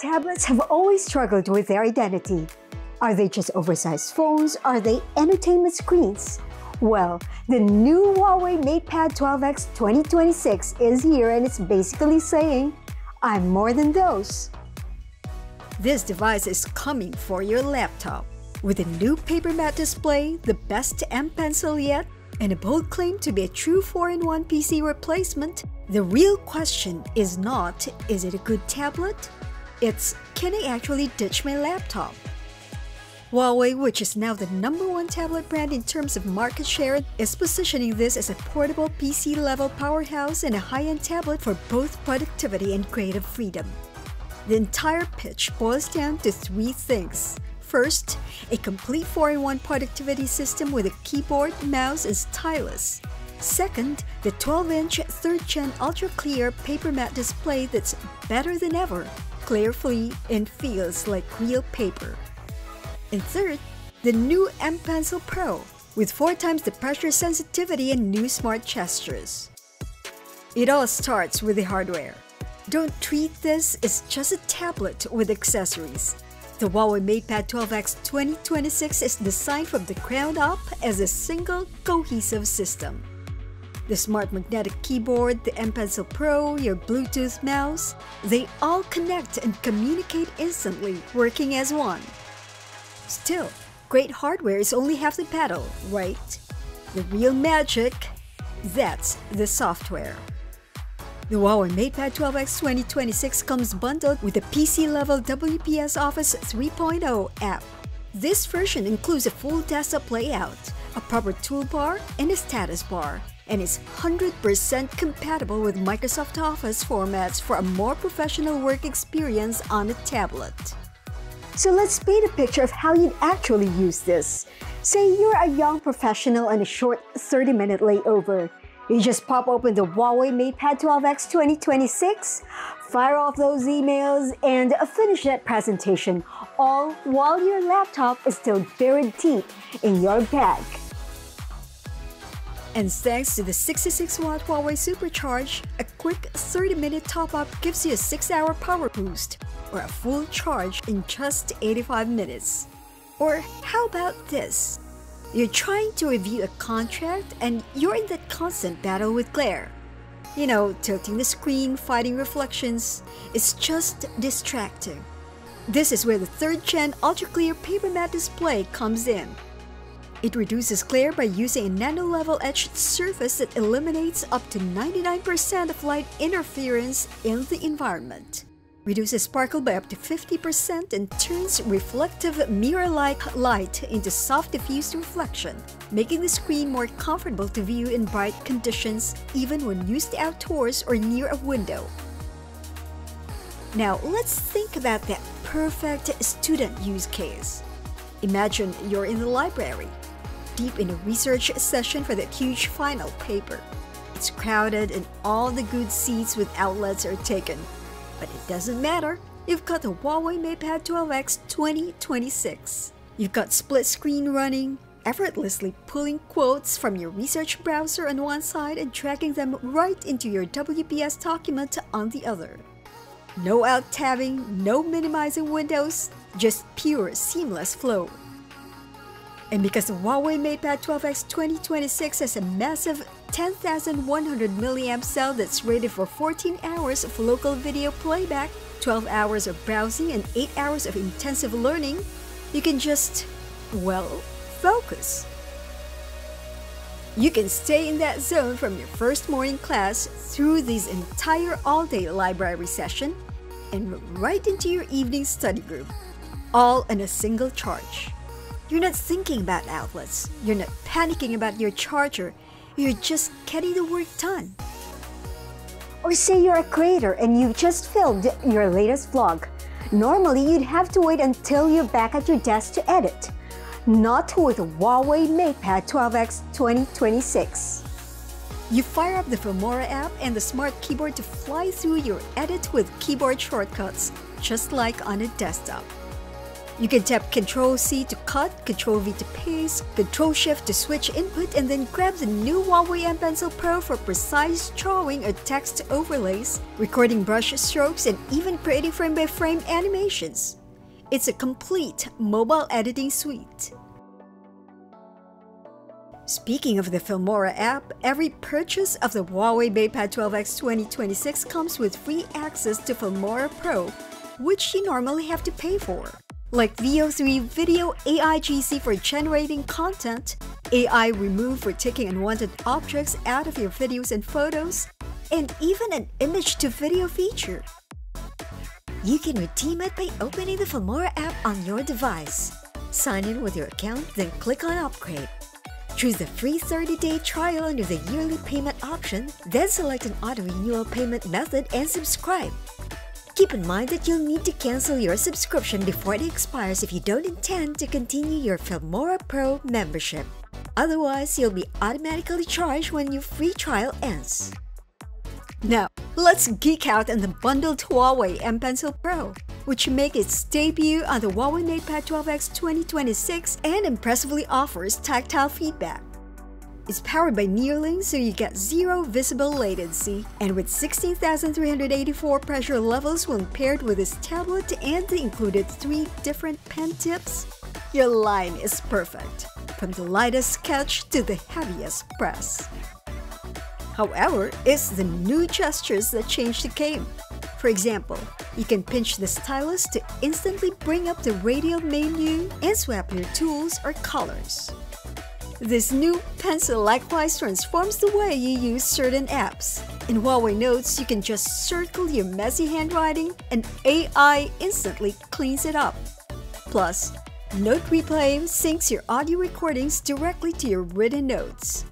Tablets have always struggled with their identity. Are they just oversized phones? Are they entertainment screens? Well, the new Huawei MatePad 12X 2026 is here and it's basically saying, I'm more than those. This device is coming for your laptop. With a new PaperMatte display, the best M-Pencil yet, and a bold claim to be a true 4-in-1 PC replacement, the real question is not, is it a good tablet? It's, can I actually ditch my laptop? Huawei, which is now the #1 tablet brand in terms of market share, is positioning this as a portable PC-level powerhouse and a high-end tablet for both productivity and creative freedom. The entire pitch boils down to three things. First, a complete 4-in-1 productivity system with a keyboard, mouse, and stylus. Second, the 12-inch 3rd-gen UltraClear PaperMatte display that's better than ever, clear-free, and feels like real paper. And third, the new M-Pencil Pro, with 4 times the pressure sensitivity and new smart gestures. It all starts with the hardware. Don't treat this as just a tablet with accessories. The Huawei MatePad 12X 2026 is designed from the ground up as a single, cohesive system. The smart magnetic keyboard, the M-Pencil Pro, your Bluetooth mouse, they all connect and communicate instantly, working as one. Still, great hardware is only half the battle, right? The real magic, that's the software. The Huawei MatePad 12X 2026 comes bundled with a PC-level WPS Office 3.0 app. This version includes a full desktop layout, a proper toolbar, and a status bar, and is 100% compatible with Microsoft Office formats for a more professional work experience on a tablet. So let's paint a picture of how you'd actually use this. Say you're a young professional on a short 30-minute layover. You just pop open the Huawei MatePad 12X 2026, fire off those emails, and finish that presentation, all while your laptop is still buried deep in your bag. And thanks to the 66-watt Huawei Supercharge, a quick 30-minute top-up gives you a 6-hour power boost, or a full charge in just 85 minutes. Or how about this? You're trying to review a contract and you're in that constant battle with glare. You know, tilting the screen, fighting reflections, it's just distracting. This is where the 3rd-gen UltraClear PaperMatte display comes in. It reduces glare by using a nano-level etched surface that eliminates up to 99% of light interference in the environment, reduces sparkle by up to 50%, and turns reflective mirror-like light into soft diffused reflection, making the screen more comfortable to view in bright conditions even when used outdoors or near a window. Now let's think about that perfect student use case. Imagine you're in the library, deep in a research session for that huge final paper. It's crowded and all the good seats with outlets are taken. But it doesn't matter, you've got the Huawei MatePad 12X 2026. You've got split screen running, effortlessly pulling quotes from your research browser on one side and dragging them right into your WPS document on the other. No out-tabbing, no minimizing windows, just pure, seamless flow. And because the Huawei MatePad 12X 2026 has a massive 10,100 mAh cell that's rated for 14 hours of local video playback, 12 hours of browsing, and 8 hours of intensive learning, you can just, well, focus. You can stay in that zone from your first morning class through this entire all-day library session and right into your evening study group, all in a single charge. You're not thinking about outlets, you're not panicking about your charger, you're just getting the work done. Or say you're a creator and you've just filmed your latest vlog. Normally, you'd have to wait until you're back at your desk to edit. Not with Huawei MatePad 12X 2026. You fire up the Filmora app and the smart keyboard to fly through your edit with keyboard shortcuts, just like on a desktop. You can tap Ctrl-C to cut, Ctrl-V to paste, Ctrl-Shift to switch input, and then grab the new Huawei M-Pencil Pro for precise drawing or text overlays, recording brush strokes, and even creating frame-by-frame animations. It's a complete mobile editing suite. Speaking of the Filmora app, every purchase of the Huawei MatePad 12X 2026 comes with free access to Filmora Pro, which you normally have to pay for. Like VO3 Video AIGC for generating content, AI Remove for taking unwanted objects out of your videos and photos, and even an image-to-video feature. You can redeem it by opening the Filmora app on your device. Sign in with your account, then click on Upgrade. Choose the free 30-day trial under the yearly payment option, then select an auto-renewal payment method and subscribe. Keep in mind that you'll need to cancel your subscription before it expires if you don't intend to continue your Filmora Pro membership. Otherwise, you'll be automatically charged when your free trial ends. Now, let's geek out on the bundled Huawei M-Pencil Pro, which makes its debut on the Huawei MatePad 12X 2026 and impressively offers tactile feedback. It's powered by Nearlink, so you get zero visible latency, and with 16,384 pressure levels when paired with this tablet and the included 3 different pen tips, your line is perfect, from the lightest sketch to the heaviest press. However, it's the new gestures that change the game. For example, you can pinch the stylus to instantly bring up the radial menu and swap your tools or colors. This new pencil likewise transforms the way you use certain apps. In Huawei Notes, you can just circle your messy handwriting and AI instantly cleans it up. Plus, Note Replay syncs your audio recordings directly to your written notes.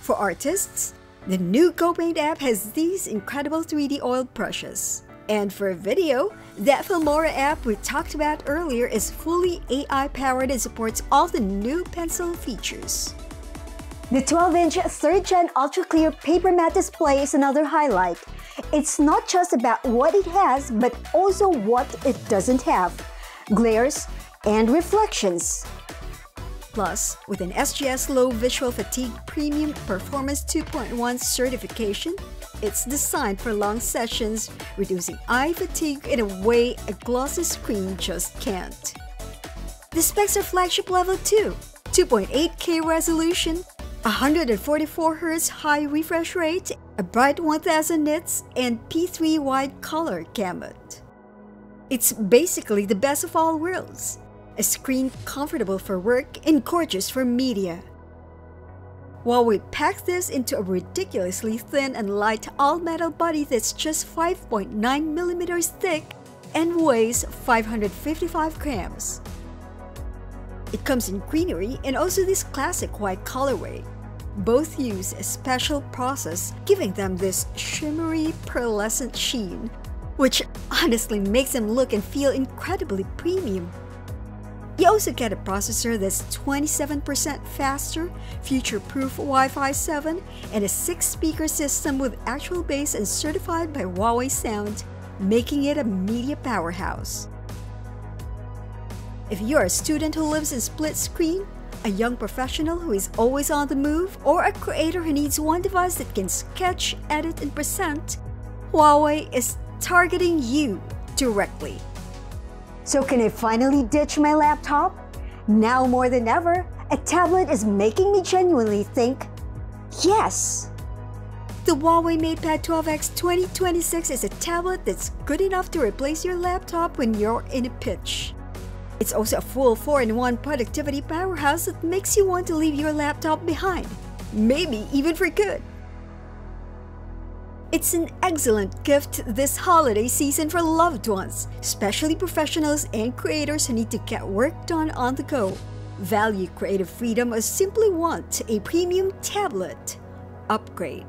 For artists, the new GoPaint app has these incredible 3D oil brushes. And for video, that Filmora app we talked about earlier is fully AI-powered and supports all the new pencil features. The 12-inch 3rd-gen UltraClear PaperMatte display is another highlight. It's not just about what it has, but also what it doesn't have: glares and reflections. Plus, with an SGS Low Visual Fatigue Premium Performance 2.1 certification, it's designed for long sessions, reducing eye fatigue in a way a glossy screen just can't. The specs are flagship level too: 2.8K resolution, 144Hz high refresh rate, a bright 1000 nits, and P3 wide color gamut. It's basically the best of all worlds. A screen comfortable for work and gorgeous for media. Huawei packs this into a ridiculously thin and light all-metal body that's just 5.9mm thick and weighs 555 grams. It comes in greenery and also this classic white colorway. Both use a special process, giving them this shimmery pearlescent sheen, which honestly makes them look and feel incredibly premium. You also get a processor that's 27% faster, future-proof Wi-Fi 7, and a 6-speaker system with actual bass and certified by Huawei Sound, making it a media powerhouse. If you're a student who lives in split screen, a young professional who is always on the move, or a creator who needs one device that can sketch, edit, and present, Huawei is targeting you directly. So can I finally ditch my laptop? Now more than ever, a tablet is making me genuinely think, yes! The Huawei MatePad 12X 2026 is a tablet that's good enough to replace your laptop when you're in a pinch. It's also a full 4-in-1 productivity powerhouse that makes you want to leave your laptop behind, maybe even for good. It's an excellent gift this holiday season for loved ones, especially professionals and creators who need to get work done on the go, value creative freedom, or simply want a premium tablet upgrade.